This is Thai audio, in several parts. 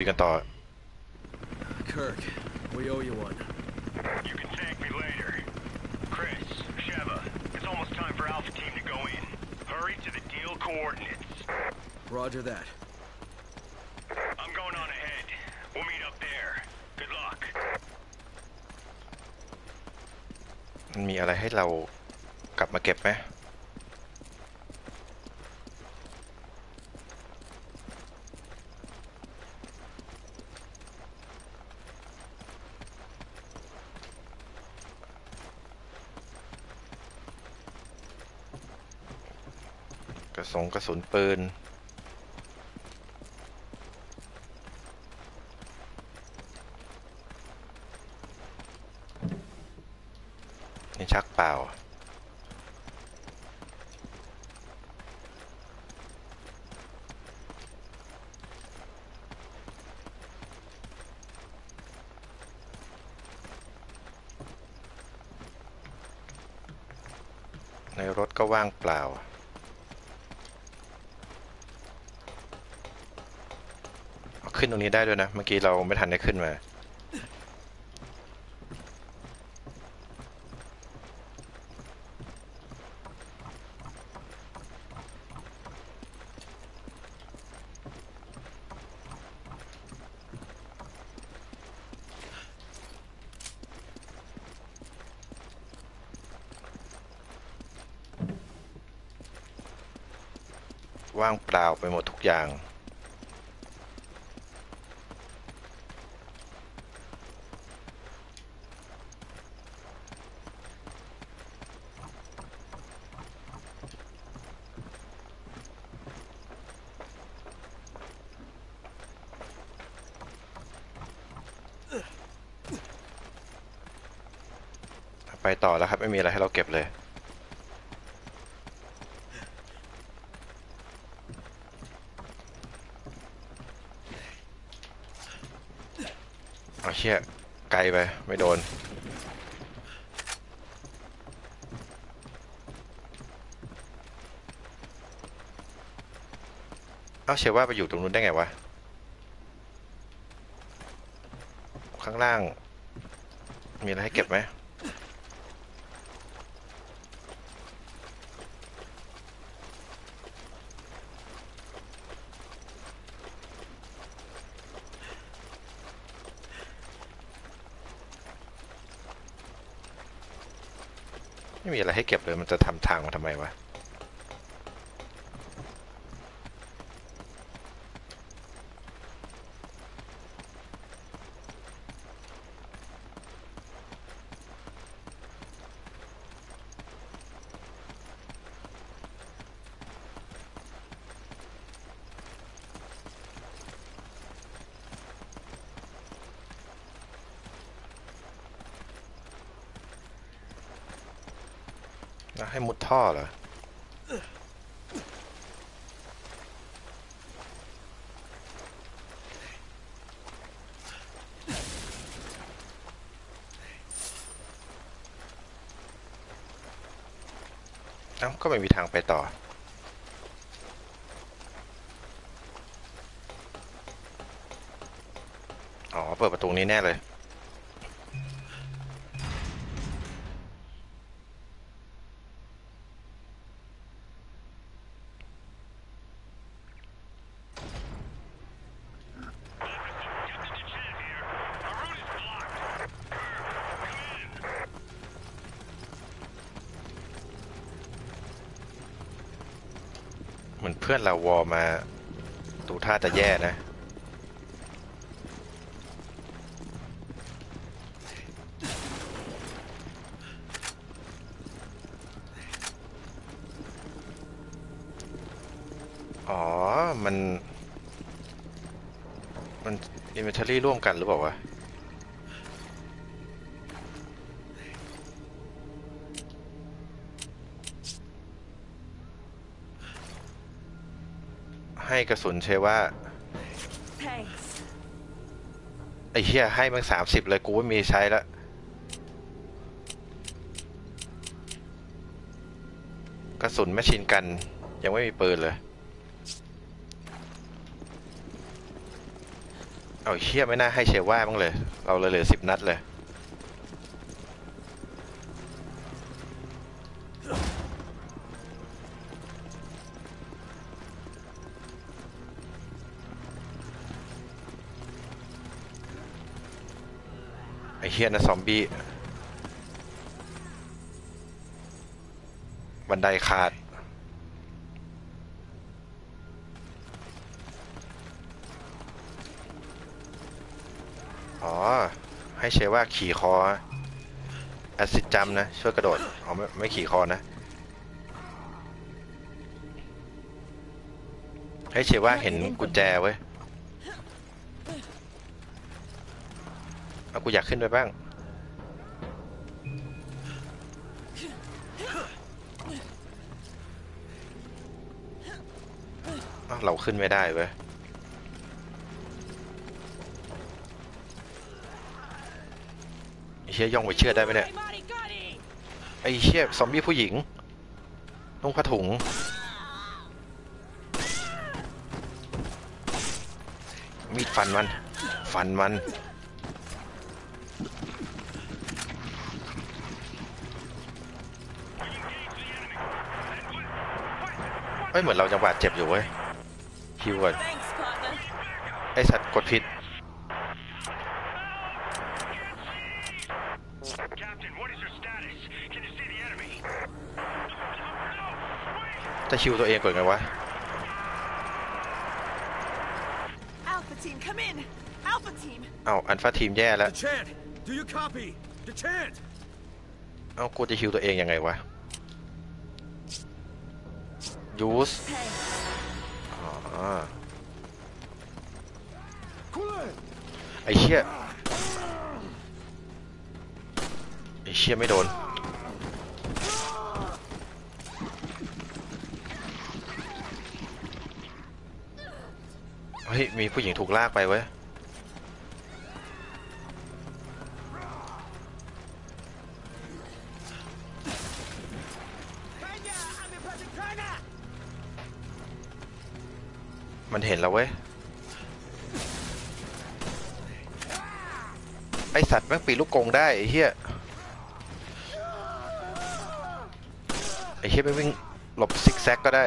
กันต่อ Kirk, we owe you one. You can thank me later. Chris, Sheva, it's almost time for Alpha Team to go in. Hurry to the deal coordinates. Roger that. I'm going on ahead. We'll meet up there. Good luck. มีอะไรให้เรากลับมาเก็บไหมกระสุนปืนนี่ชักเปล่าในรถก็ว่างเปล่าขึ้นตรงนี้ได้ด้วยนะเมื่อกี้เราไม่ทันได้ขึ้นมาว่างเปล่าไปหมดทุกอย่างไปต่อแล้วครับไม่มีอะไรให้เราเก็บเลยเอาเชี่ยไกลไปไม่โดนเอาเชื่อว่าไปอยู่ตรงนู้นได้ไงวะข้างล่างมีอะไรให้เก็บไหมไม่มีอะไรให้เก็บเลยมันจะทำทางมาทำไมวะให้มุดท่อเหรอเอ้าก็ไม่มีทางไปต่ออ๋อเปิดประตูนี้แน่เลยเพื่อนเราวอมาดูท่าจะแย่นะอ๋อมันอินเวนทอรี่ร่วมกันหรือเปล่าวะให้กระสุนเชว่าไอ้เหี้ยให้มัน30เลยกูไม่มีใช้ละกระสุนแมชชีนกันยังไม่มีปืนเลย เอาเชี่ยไม่น่าให้เชว่าบ้างเลยเราเลยเหลือ10นัดเลยไอ้เชี่ยนะซอมบี้บันไดขาดอ๋อให้เชว่าขี่คอแอสซิดจัมนะช่วยกระโดดอ๋อไม่ขี่คอนะให้เชว่าเห็นกุญแจเว้ยเอากูอยากขึ้นไปบ้างเราขึ้นไม่ได้เว้ยไอ้เชี่ยย่องไปเชื่อได้ไหมเนี่ยไอ้เชี่ยซอมบี้ผู้หญิงนุ่งผ้าถุงมีดฟันมันเฮ้ยเหมือนเราจะบาดเจ็บอยู่เว้ยคิวก่อนไอสัตว์กดผิดจะคิวตัวเองก่อนไงวะ Alpha Team come in Alpha Team เอา Alpha Team แย่แล้วเอากูจะคิวตัวเองยังไงวะ Useไอ้เชี่ยไม่โดนเฮ้ยมีผู้หญิงถูกลากไปเว้ยมันเห็นแล้วเว้ยไอสัตว์แม่งปีนลูกกรงได้ไอเหี้ยไม่วิ่งหลบซิกแซกก็ได้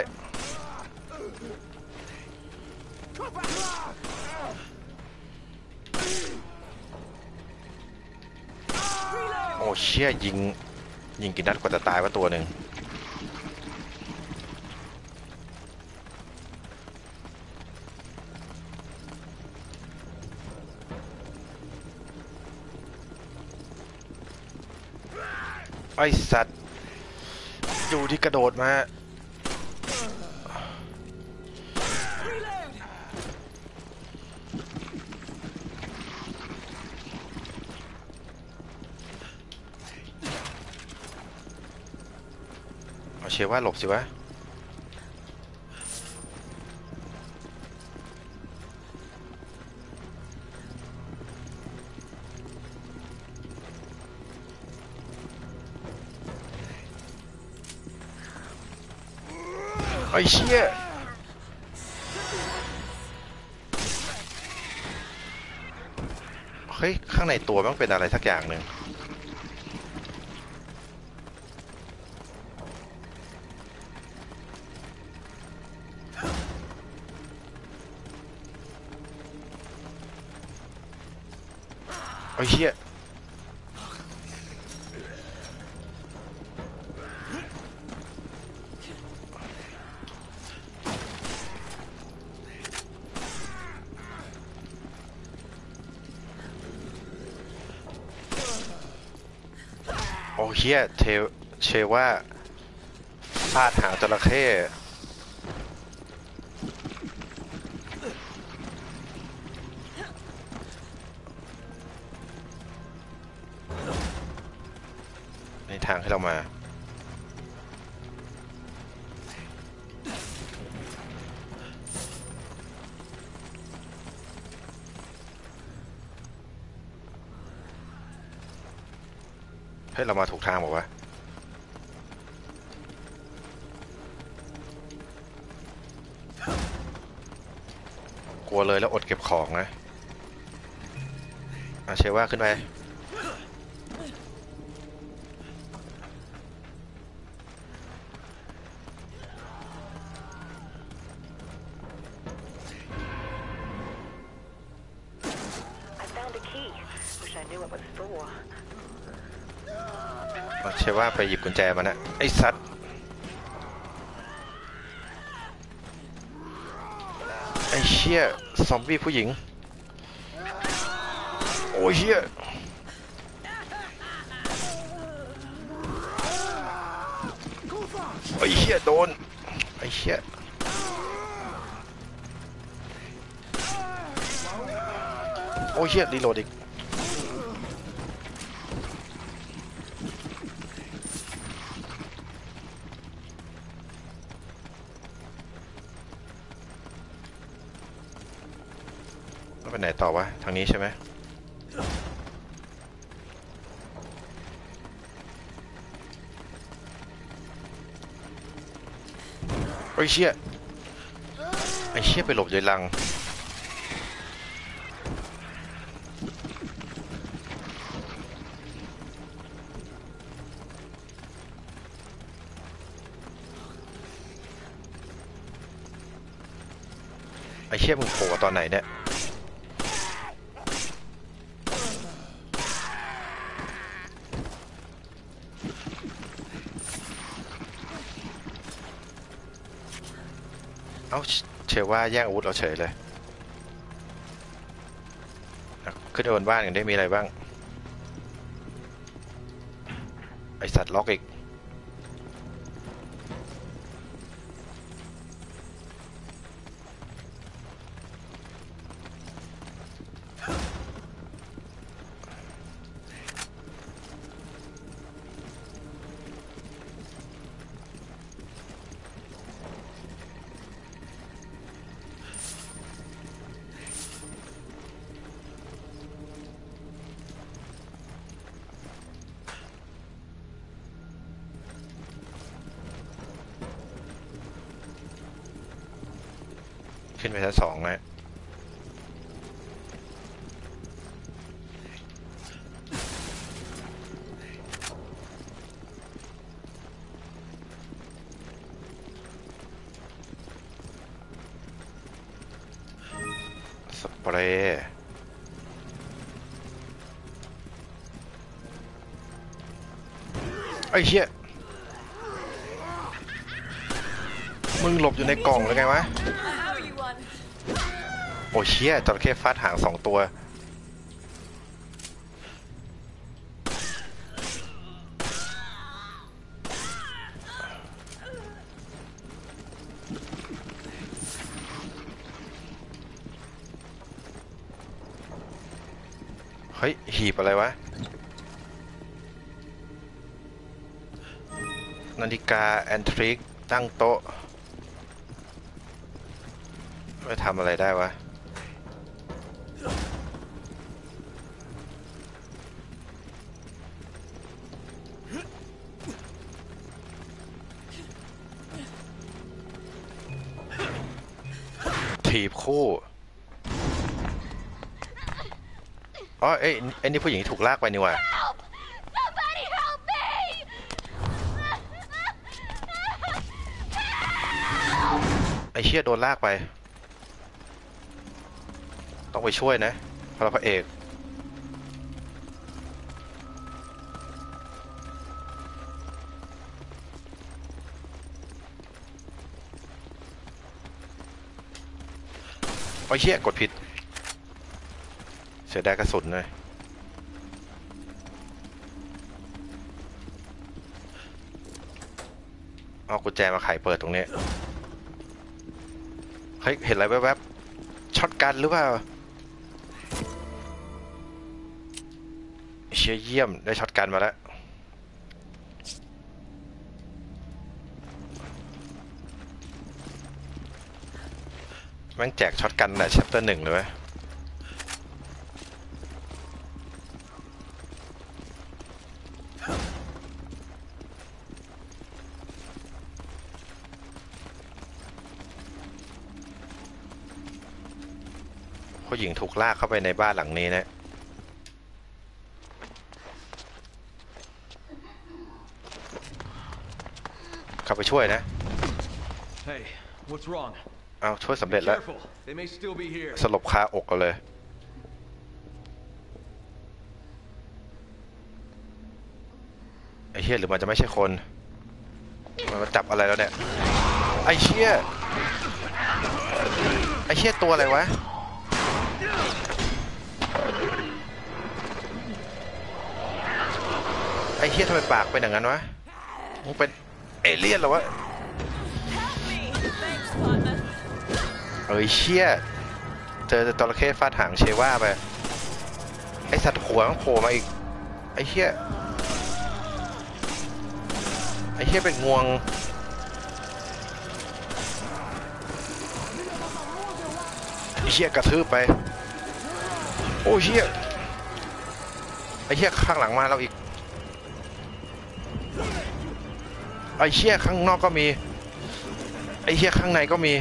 โอ้เชี่ยยิงกี่นัดกว่าจะตายวะตัวหนึ่งไอสัตว์อยู่ที่กระโดดมาเอาเชว่าหลบสิวะไอ้เชี่ยเฮ้ยข้างในตัวมันเป็นอะไรสักอย่างหนึ่งไอ้เชี่ยเฮียเชว่าฟาดหางจระเข้ในทางให้เรามาให้เรามาถูกทางบอกว่า กลัวเลยแล้วอดเก็บของนะ เชว่าขึ้นไปเชว่าไปหยิบกุญแจมานะไอ้สัตว์ไอ้เชี่ยซอมบี้ผู้หญิงโอ้ยเชี่ยไอ้เชี่ยโดนไอ้เชี่ยโอ้ยเชี่ยรีโหลดอีกไปไหนต่อวะทางนี้ใช่ไหมไอ้เชี่ยไอ้เชี่ยไปหลบอยู่หลังไอ้เชี่ยมึงโผล่ตอนไหนเนี่ยเชื่อว่าแย่งอาวุธเราเฉยเลยขึ้นบนบ้านกันได้มีอะไรบ้างไอสัตว์ล็อกอีกขึ้นไปชั้นสองนะสเปรย์ไอ้เหี้ยมึงหลบอยู่ในกล่องแล้วไงวะโอ้เชี่ยจระเข้ฟาดหางสองตัวเฮ้ยหีบอะไรวะนาฬิกาแอนทริกตั้งโต๊ะไม่ทำอะไรได้วะถีบคู่อ๋อเอ้ยไอ้นี่ผู้หญิงถูกลากไปนี่ว่ะไอ้เชี่ยโดนลากไปต้องไปช่วยนะพระเอกโอ้ยเหี้ยกดผิดเสียดายกระสุนเลยเอากุญแจมาไขเปิดตรงนี้เฮ้ยเห็นอะไรแวบๆช็อตกันหรือเปล่าเชี่ยเยี่ยมได้ช็อตกันมาแล้วแม่งแจกช็อตกันแหละแชปเตอร์หนึ่งเลยผู้หญิงถูกลากเข้าไปในบ้านหลังนี้นะ ขับไปช่วยนะเอาช่วยสำเร็จแล้วสลบคาอกกันเลยไอ้เหี้ยหรือมันจะไม่ใช่คนมันจับอะไรแล้วเนี่ยไอ้เหี้ยตัวอะไรวะไอ้เหี้ยทำไมปากเป็นอย่างนั้นวะมึงเป็นเอเลี่ยนเหรอวะเอ้ยเชี่ยเจอจระเข้ฟาดหางเชว่าไปไอสัตว์หัวมันโผล่มาอีกไอ้เชี่ยเป็นงวงไอ้เชี่ยกระทืบไปโอ้เชี่ยไอ้เชี่ยข้างหลังมาเราอีกไอ้เชี่ยข้างนอกก็มีไอ้เชี่ยข้างในก็มี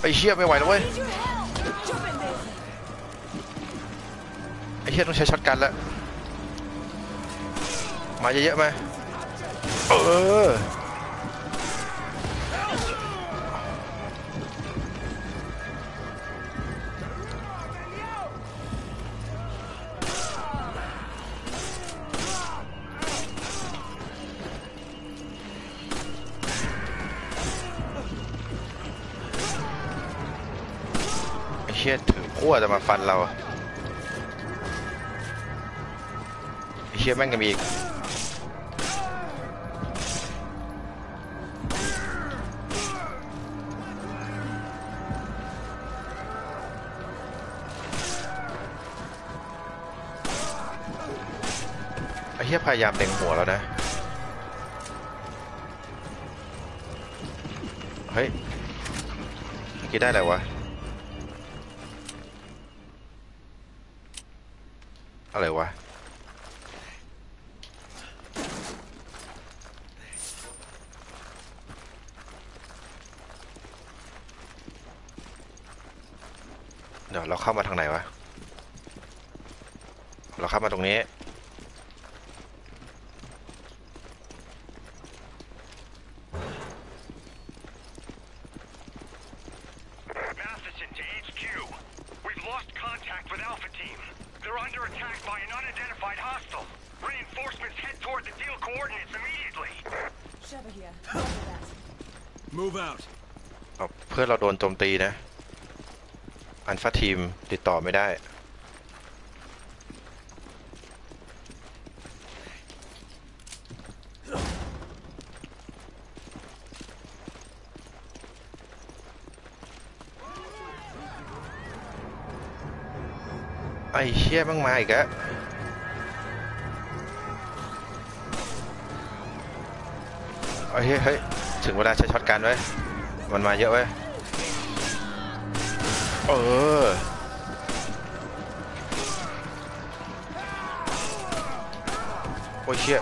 ไอ้เชี่ยไม่ไหวแล้วเว้ยไอ้เชี่ยต้องใช้ช็อตกันแล้วมาเยอะๆไหมเชี่ยถือพวกจะมาฟันเราเชี่ยแม่งกันอีกเชี่ยพยายามเล็งหัวแล้วนะเฮ้ยคิดได้อะไรวะอะไรวะเดี๋ยวเราเข้ามาทางไหนวะเราเข้ามาตรงนี้เพื่อนเราโดนโจมตีนะ Alpha Team ติดต่อไม่ได้ไอ้เชี่ยมั่งมาอีกอะไอ้เฮ้ยถึงเวลาใช้ช็อตกันไว้มันมาเยอะเว้ยโอ้ยเชี่ย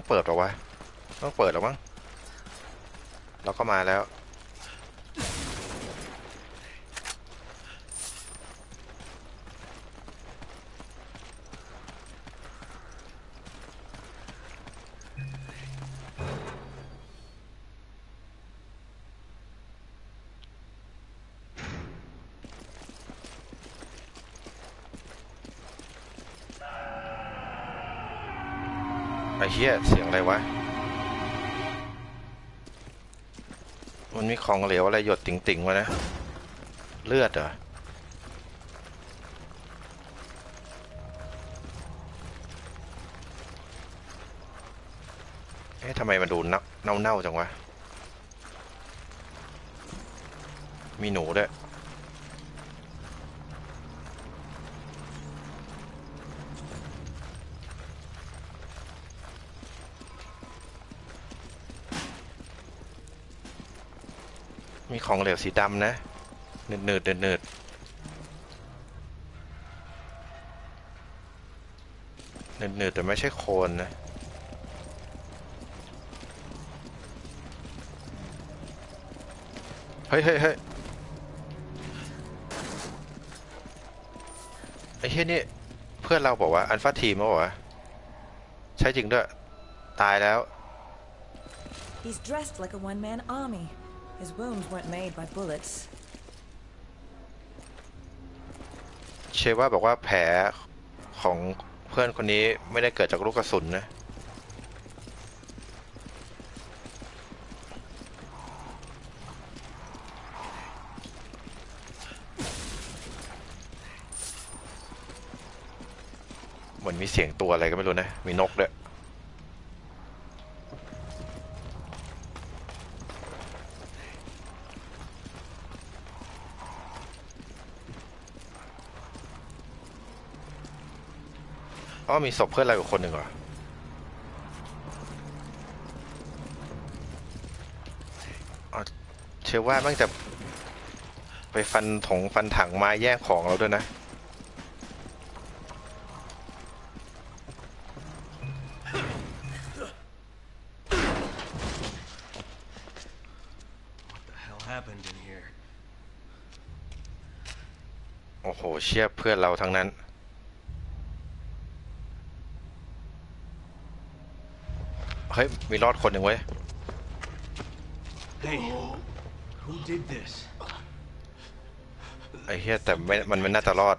ต้องเปิดหรอวะต้องเปิดหรอมั้งเราก็มาแล้วไอ้เหี้ยเสียงอะไรวะมันมีของเหลวอะไรหยดติ่งๆวะนะเลือดเหรอเอ๊ะทำไมมันดูเน่าๆจังวะมีหนูด้วย มีของเหลวสีดำนะเนิร์ดๆเนิร์ดๆเนิร์ดๆแต่ไม่ใช่โคนนะเฮ้ยไอ้เหี้ยนี่เพื่อนเราบอกว่าAlpha Teamมั้งวะใช่จริงด้วยตายแล้ว He's dressed like a one-man army. His wounds weren't made by bullets. เชว่าบอกว่าแผลของเพื่อนคนนี้ไม่ได้เกิดจากลูกกระสุนนะเหมือนมีเสียงตัวอะไรก็ไม่รู้นะมีนกด้วยอ๋อมีศพเพื่อนอะไรกับคนหนึ่งเหรอเชื่อว่ามันจะไปฟันถังไม้แย่งของเราด้วยนะเชื่อเพื่อนเราทั้งนั้นเฮ้ยมีรอดคนหนึ่งเว้ย Hey, who did this? ไอ้เหี้ยแต่มันน่าจะรอด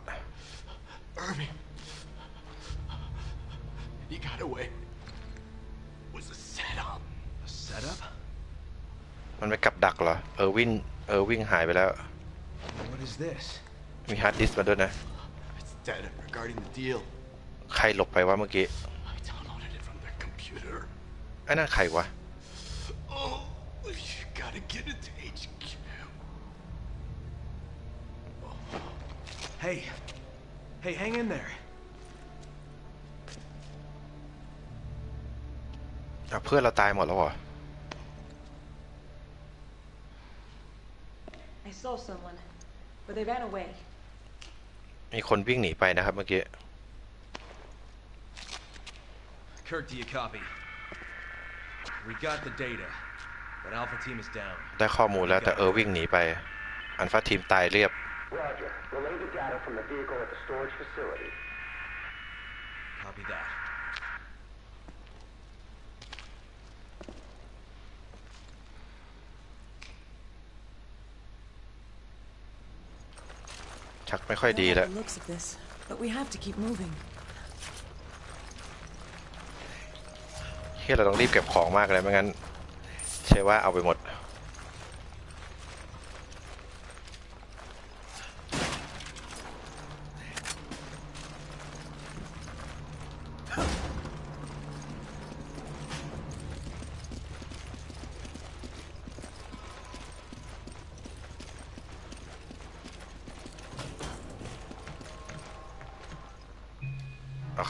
Irving, he got away. Was a setup. A setup? มันไปกับดักเหรอIrvingหายไปแล้ว What is this?มีฮาร์ดดิสก์มาด้วยนะใครหลบไปวะเมื่อกี้ไอ้นั่นใครวะเพื่อนเราตายหมดแล้วเหรอมีคนวิ่งหนีไปนะครับเมื่อกี้ Kirk, do you copy? We got the data, but Alpha Team is down. ได้ข้อมูลแล้วแต่วิ่งหนีไป Alpha Team ตายเรียบ Roger. Relay the data from the vehicle at the storage facility. Copy that. ชักไม่ค่อยดีแล้วเฮ้ยเราต้องรีบเก็บของมากเลยไม่งั้นเชื่อว่าเอาไปหมด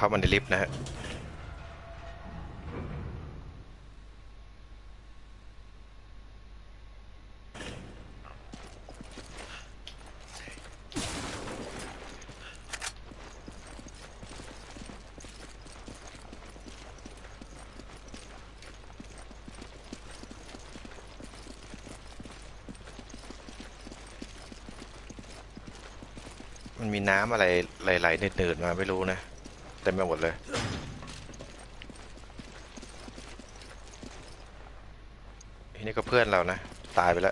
เข้ามาในลิฟต์นะฮะมันมีน้ำอะไรไหลๆเนิดๆมาไม่รู้นะเต็มไปหมดเลยทีนี้ก็เพื่อนเรานะตายไปแล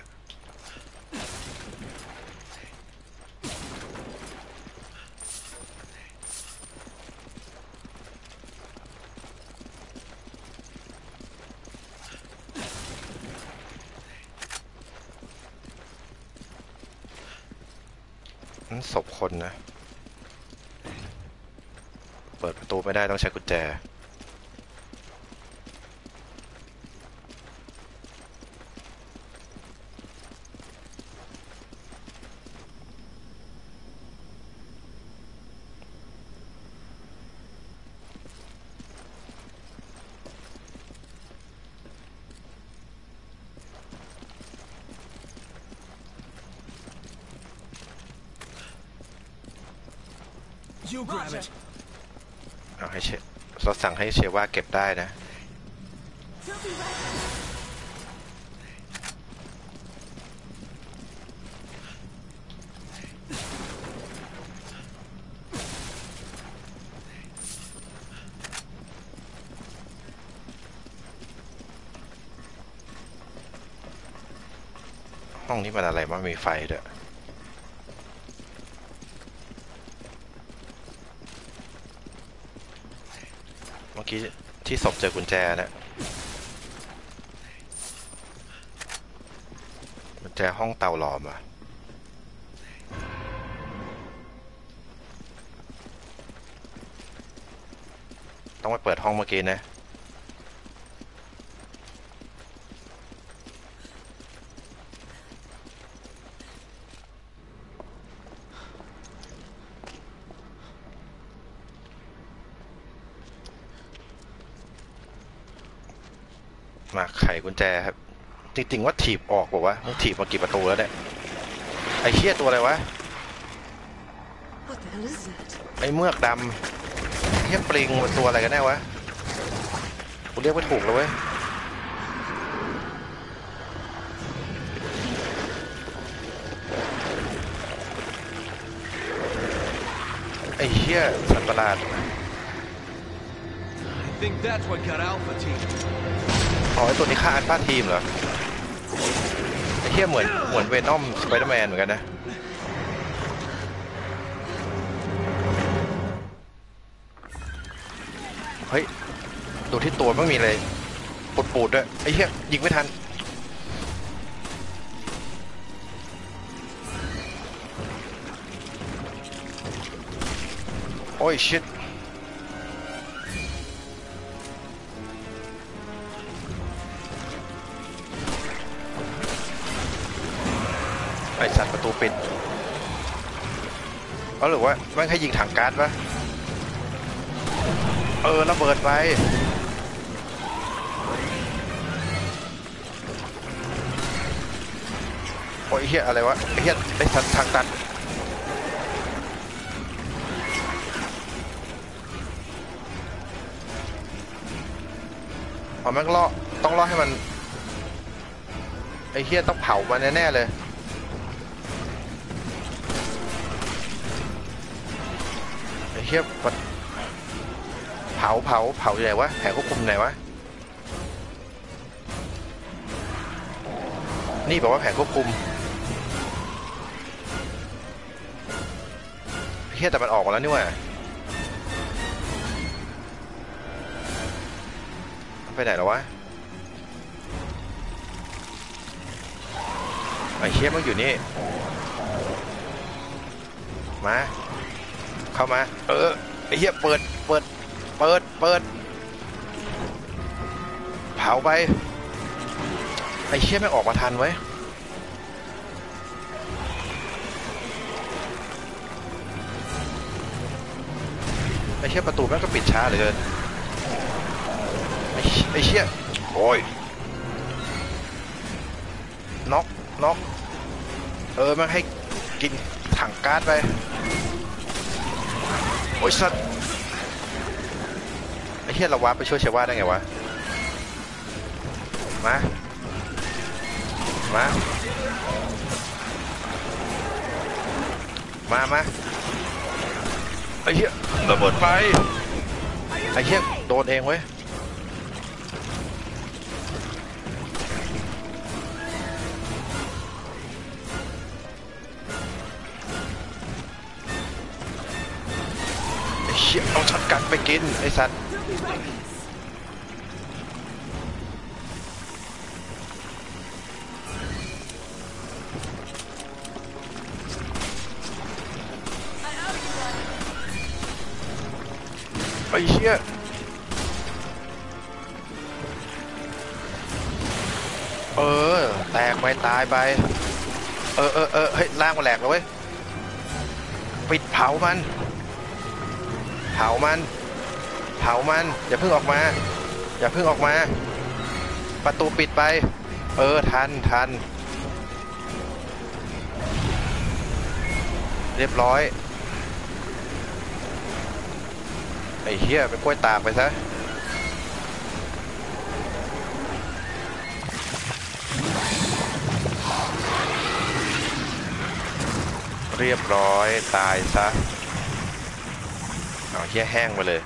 ้วนั่นศพคนนะเปิดประตูไม่ได้ต้องใช้กุญแจ You grab it. เอาให้เชเราสั่งให้เชว่าเก็บได้นะห้องนี้มันอะไรมันมีไฟด้วยเมื่อกี้ที่ศพเจอกุญแจนะกุญแจห้องเตาหลอมอ่ะต้องไปเปิดห้องเมื่อกี้นะมาไขกุญแจครับจริงๆว่าถีบออกบอกว่ามึงถีบมากี่ประตูแล้วเนี่ยไอ้เหี้ยตัวอะไรวะไอ้เมือกดำเหี้ยปลิงมันตัวอะไรกันแน่วะกูเรียกไม่ถูกเลยเว้ยไอ้เหี้ยสัตว์ประหลาด I think that's what got Alpha Teamอ๋อไอตัวนี้ฆ่าอัลฟาทีมเหรอไอเทียบเหมือนเวนอมสไปเดอร์แมนเหมือนกันนะเฮ้ยดูที่ตัวไม่มีอะไรปูดด้วยไอเทียบยิงไม่ทันโอ้ยชิตไอสัตว์ประตูปิดเอาหรือว่าไม่ให้ยิงถังก๊าซวะเออระเบิดไปโอ้ยเฮียอะไรวะเฮียไอสัตว์ทางตันพอแม่งล่อต้องล่อให้มันไอเฮียต้องเผามันแน่ๆเลยเทียบเผาอยู่ไหนวะแผงควบคุมไหนวะนี่บอกว่าแผงควบคุมเทียบแต่มันออกมาแล้วนี่วะไปไหนแล้ววะไอ้เทียบมันอยู่นี่มาเข้ามาเออไอ้เหี้ยเปิดเผาไปไอ้เหี้ยไม่ออกมาทันไว้ไอ้เหี้ยประตูแม่งก็ปิดช้าเหลือเกินไอ้เหี้ยโอ้ยน็อกเออแม่งให้กินถังก๊าซไปโอ้ยสัตว์ไอ้เหี้ยเราวาร์ปไปช่วยเชว่าได้ไงวะมาไอ้เหี้ยระเบิดไปไอ้เหี้ยโดนเองเว้ยเอาช็อตกันไปกินไอ้สัตว์ไอ้เหี้ยเออแตกไปตายไปเออเฮ้ยล่างมันแหลกแล้วเว้ยปิดเผามันอย่าเพิ่งออกมาประตูปิดไปเออทันเรียบร้อย ไอ้เหี้ยเป็นกล้วยตากไปซะเรียบร้อยตายซะเอาเหี้ยแห้งไปเลย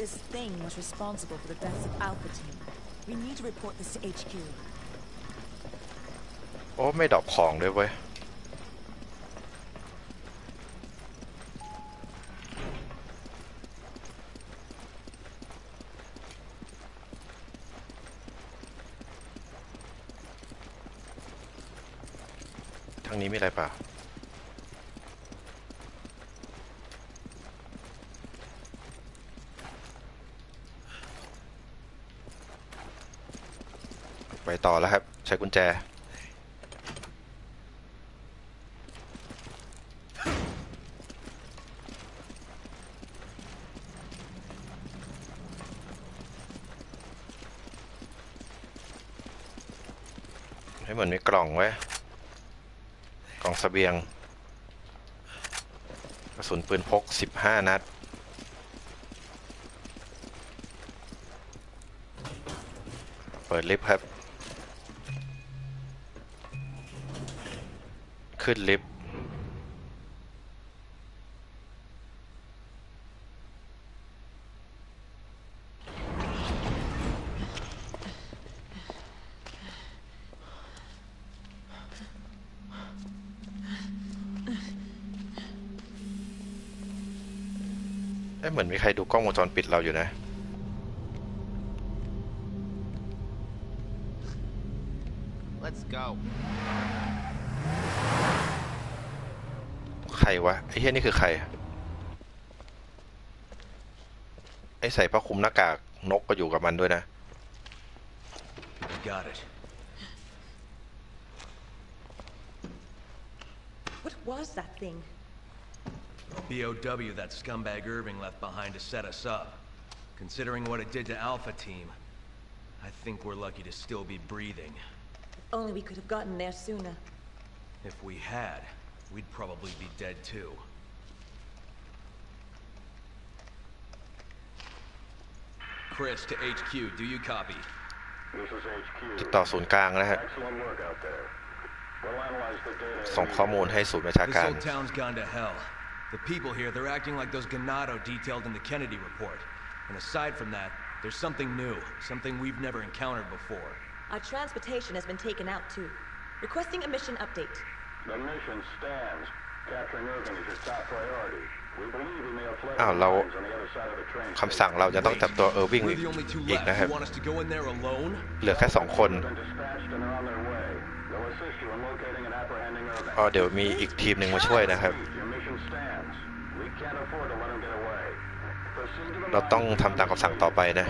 This thing was responsible for the deaths of Alpha Team. We need to report this to HQ. โอ้ไม่ดรอปของด้วยเว้ยทางนี้มีอะไรเปล่าไปต่อแล้วครับใช้กุญแจให้เหมือนมีกล่องไว้กล่องเสบียงกระสุนปืนพก15 นัดเปิดลิฟต์ครับขึ้นลิฟต์เหมือนมีใครดูกล้องวงจรปิดเราอยู่นะใครวะไอ้เหี้ยนี่คือใครไอ้ใส่ผ้าคลุมหน้ากากนกก็อยู่กับมันด้วยนะBOW that scumbag Irving left behind to set us up considering what it did to Alpha Team I think we're lucky to still be breathing only we could have gotten there sooner if we had We'd probably be dead too. Chris to HQ, do you copy? This is HQ. ติดต่อศูนย์กลางนะฮะส่งข้อมูลให้ศูนย์ประชาการ This whole town's gone to hell. The people here, they're acting like those Ganado detailed in the Kennedy report. And aside from that, there's something new, something we've never encountered before. Our transportation has been taken out too. Requesting a mission update.The mission stands. Capturing Irving is your top priority. We believe we may have fled on the other side of the train. คำสั่งเราจะต้องจับตัวIrvingอีกนะครับเหลือแค่2 คนอ๋อเดี๋ยวมีอีกทีมหนึ่งมาช่วยนะครับเราต้องทำตามคำสั่งต่อไปนะ